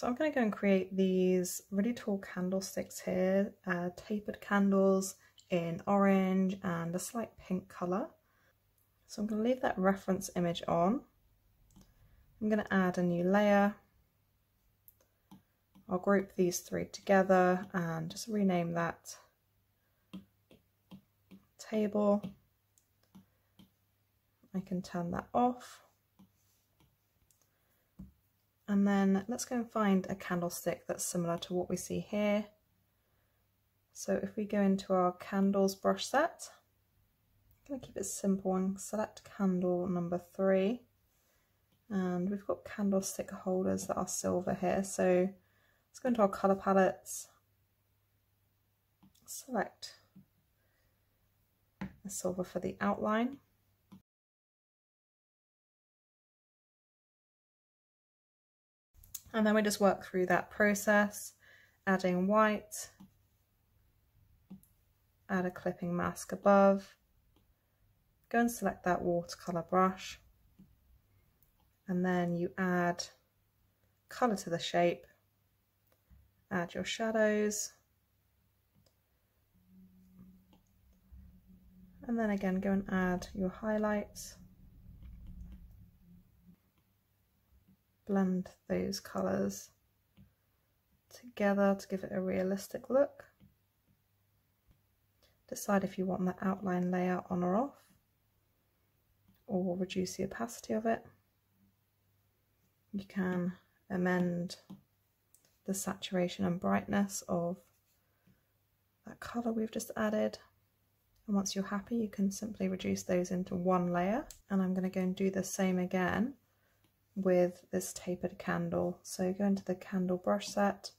So I'm going to go and create these really tall candlesticks here, tapered candles in orange and a slight pink colour. So I'm going to leave that reference image on. I'm going to add a new layer. I'll group these three together and just rename that table. I can turn that off. And then let's go and find a candlestick that's similar to what we see here. So if we go into our candles brush set, I'm going to keep it simple and select candle number 3. And we've got candlestick holders that are silver here. So let's go into our colour palettes, select a silver for the outline. And then we just work through that process, adding white, add a clipping mask above, go and select that watercolour brush, and then you add colour to the shape, add your shadows, and then again go and add your highlights. Blend those colours together to give it a realistic look. Decide if you want the outline layer on or off, or reduce the opacity of it. You can amend the saturation and brightness of that colour we've just added. And once you're happy, you can simply reduce those into one layer. And I'm going to go and do the same again with this tapered candle. So go into the candle brush set.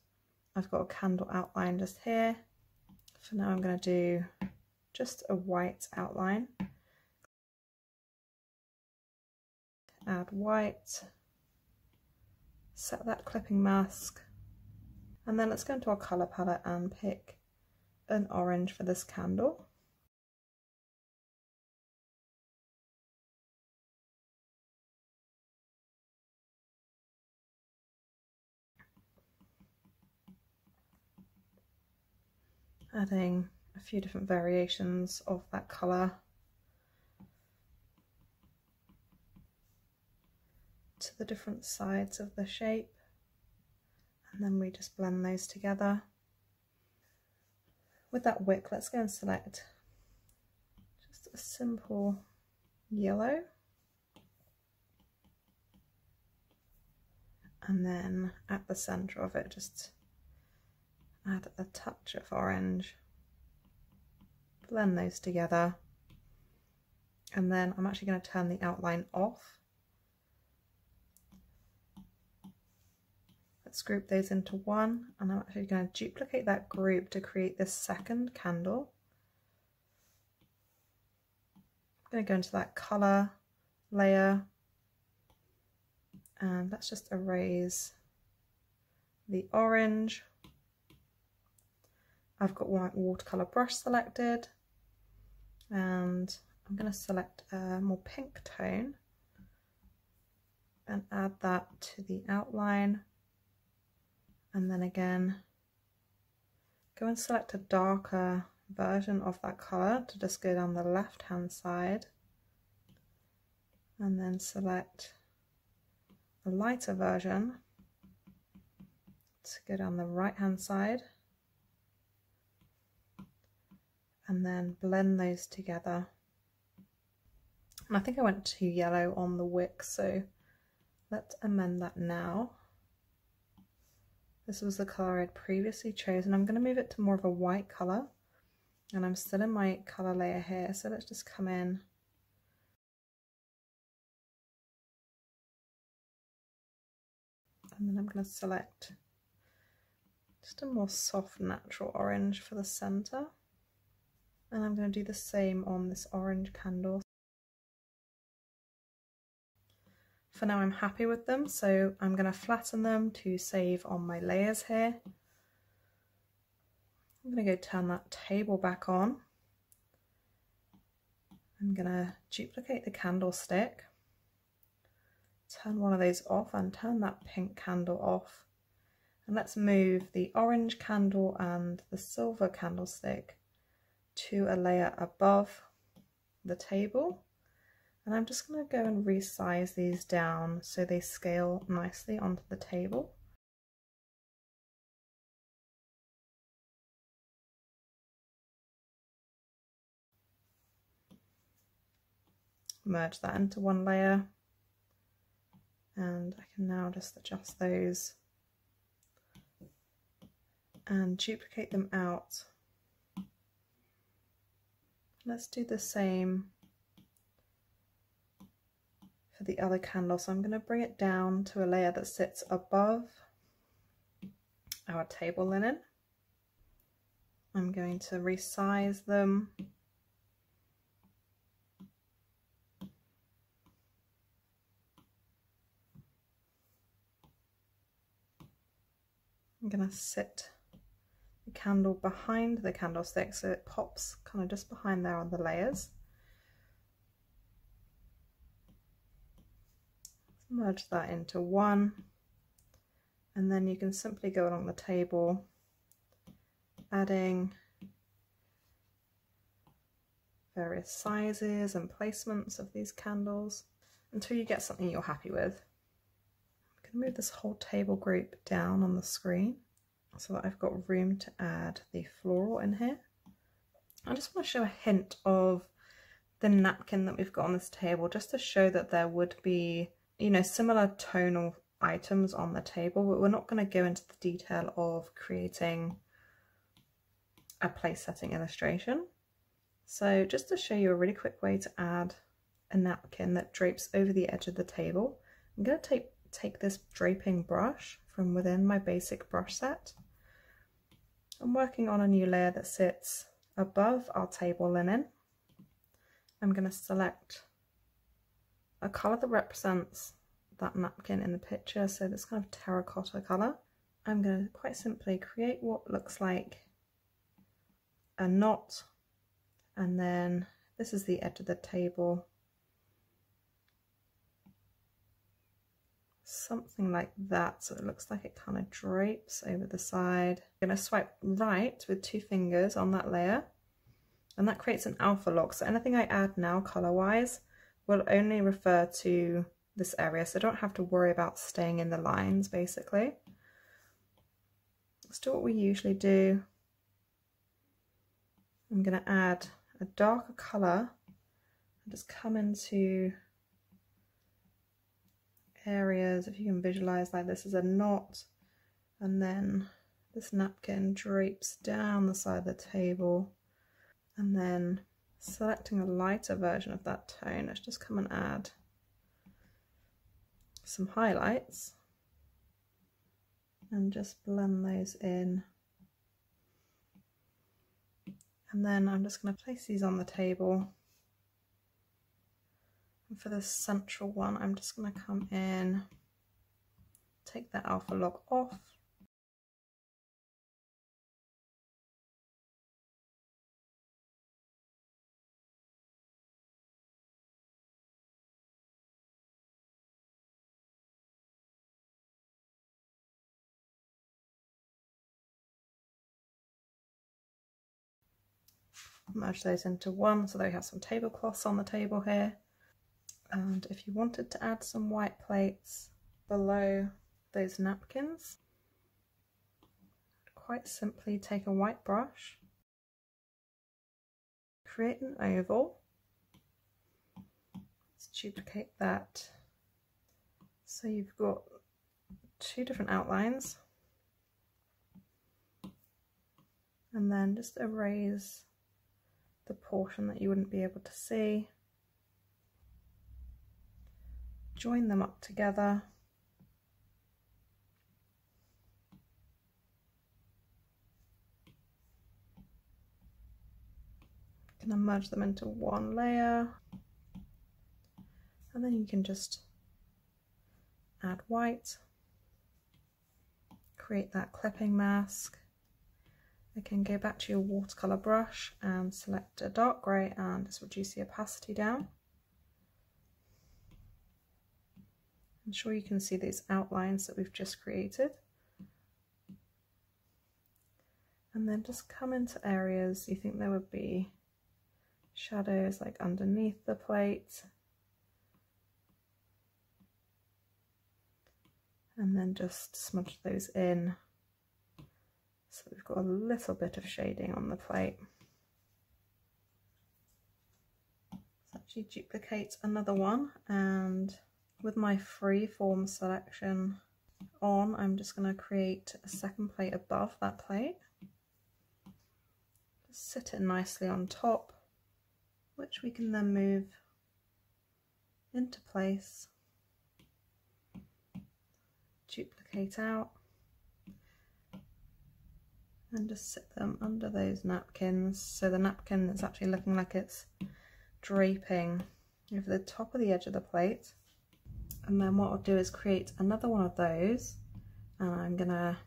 I've got a candle outline just here. For now I'm going to do just a white outline. Add white, set that clipping mask, and then let's go into our colour palette and pick an orange for this candle. Adding a few different variations of that colour to the different sides of the shape, and then we just blend those together. With that wick, let's go and select just a simple yellow, and then at the centre of it just add a touch of orange, blend those together, and then I'm actually going to turn the outline off. Let's group those into one, and I'm actually going to duplicate that group to create this second candle. I'm going to go into that colour layer, and let's just erase the orange. I've got my watercolour brush selected, and I'm going to select a more pink tone and add that to the outline, and then again go and select a darker version of that colour to just go down the left hand side, and then select a lighter version to go down the right hand side, and then blend those together. And I think I went too yellow on the wick, so let's amend that now. This was the colour I'd previously chosen. I'm going to move it to more of a white colour, and I'm still in my colour layer here, so let's just come in and then I'm going to select just a more soft natural orange for the centre. And I'm going to do the same on this orange candle. For now I'm happy with them, so I'm going to flatten them to save on my layers here. I'm going to go turn that table back on. I'm going to duplicate the candlestick, turn one of those off and turn that pink candle off. And let's move the orange candle and the silver candlestick to a layer above the table. And I'm just going to go and resize these down so they scale nicely onto the table. Merge that into one layer, and I can now just adjust those and duplicate them out. Let's do the same for the other candle. So I'm going to bring it down to a layer that sits above our table linen. I'm going to resize them. I'm going to sit the candle behind the candlestick so it pops kind of just behind there on the layers. Merge that into one, and then you can simply go along the table adding various sizes and placements of these candles until you get something you're happy with. Move this whole table group down on the screen so that I've got room to add the floral in here. I just want to show a hint of the napkin that we've got on this table, just to show that there would be, you know, similar tonal items on the table, but we're not going to go into the detail of creating a place setting illustration. So just to show you a really quick way to add a napkin that drapes over the edge of the table, I'm going to take this draping brush from within my basic brush set. I'm working on a new layer that sits above our table linen. I'm going to select a colour that represents that napkin in the picture, so this kind of terracotta colour. I'm going to quite simply create what looks like a knot, and then this is the edge of the table. Something like that, so it looks like it kind of drapes over the side. I'm going to swipe right with two fingers on that layer, and that creates an alpha lock, so anything I add now color wise will only refer to this area, so I don't have to worry about staying in the lines basically. Let's do what we usually do. I'm going to add a darker color and just come into areas, if you can visualize, like this is a knot, and then this napkin drapes down the side of the table, and then selecting a lighter version of that tone, let's just come and add some highlights and just blend those in, and then I'm just going to place these on the table. And for the central one, I'm just going to come in, take that alpha lock off. Merge those into one, so that we have some tablecloths on the table here. And if you wanted to add some white plates below those napkins, quite simply take a white brush, create an oval, let's duplicate that so you've got two different outlines, and then just erase the portion that you wouldn't be able to see. Join them up together. Gonna merge them into one layer, and then you can just add white, create that clipping mask. You can go back to your watercolor brush and select a dark grey and just reduce the opacity down. I'm sure you can see these outlines that we've just created. and then just come into areas you think there would be shadows, like underneath the plate, and then just smudge those in so we've got a little bit of shading on the plate. Let's actually duplicate another one, and with my freeform selection on, I'm just going to create a second plate above that plate. Just sit it nicely on top, which we can then move into place, duplicate out, and just sit them under those napkins, so the napkin is actually looking like it's draping over the top of the edge of the plate. And then what I'll do is create another one of those, and I'm gonna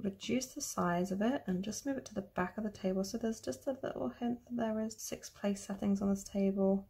reduce the size of it and just move it to the back of the table. So there's just a little hint that there is 6 place settings on this table,